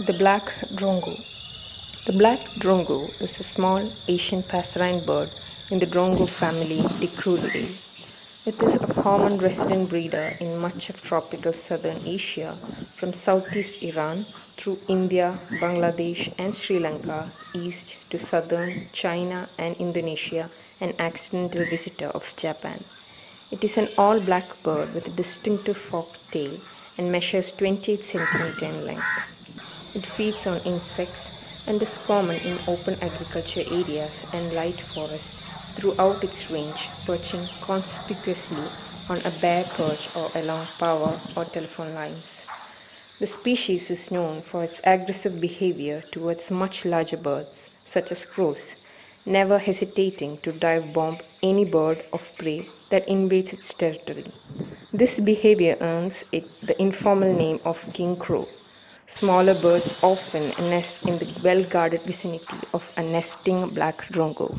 The black drongo. The black drongo is a small Asian passerine bird in the drongo family Dicrulidae. It is a common resident breeder in much of tropical southern Asia, from southeast Iran through India, Bangladesh and Sri Lanka, east to southern China and Indonesia, an accidental visitor of Japan. It is an all-black bird with a distinctive forked tail and measures 28 cm in length. It feeds on insects and is common in open agriculture areas and light forests throughout its range, perching conspicuously on a bare perch or along power or telephone lines. The species is known for its aggressive behavior towards much larger birds, such as crows, never hesitating to dive bomb any bird of prey that invades its territory. This behavior earns it the informal name of king crow. Smaller birds often nest in the well-guarded vicinity of a nesting black drongo.